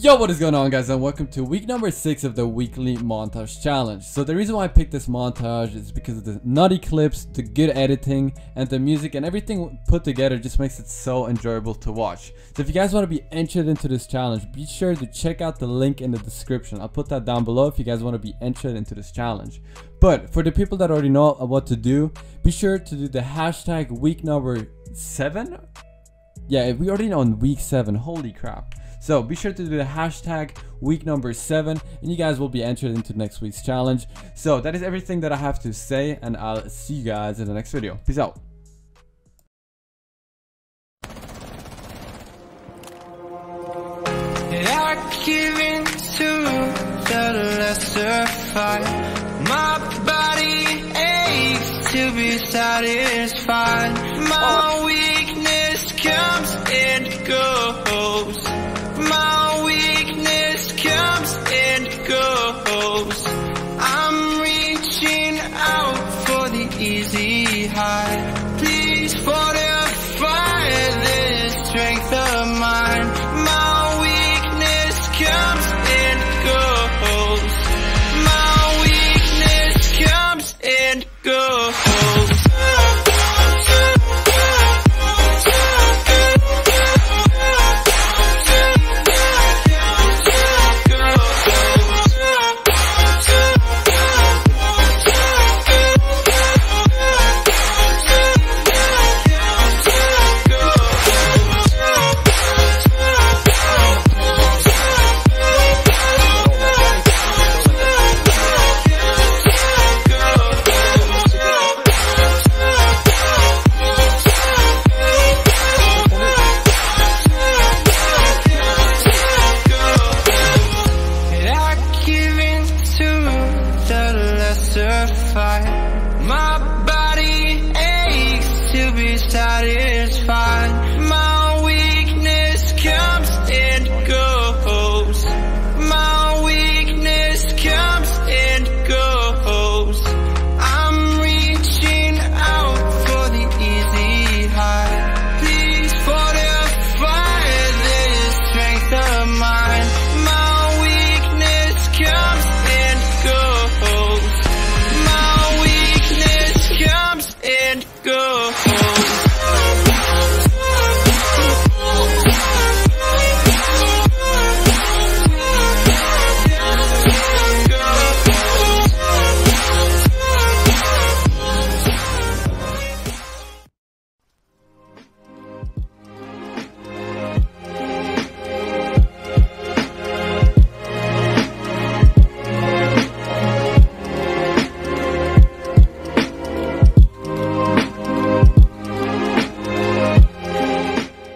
Yo, what is going on, guys, and welcome to week number 6 of the weekly montage challenge. So the reason why I picked this montage is because of the nutty clips, the good editing, and the music, and everything put together just makes it so enjoyable to watch. So if you guys want to be entered into this challenge, be sure to check out the link in the description. I'll put that down below if you guys want to be entered into this challenge. But for the people that already know what to do, be sure to do the hashtag week number 7. Yeah, we already know on week 7, holy crap. So be sure to do the hashtag week number 7 and you guys will be entered into next week's challenge. So that is everything that I have to say, and I'll see you guys in the next video. Peace out. I give in to the lesser fight. My body aches to be satisfied.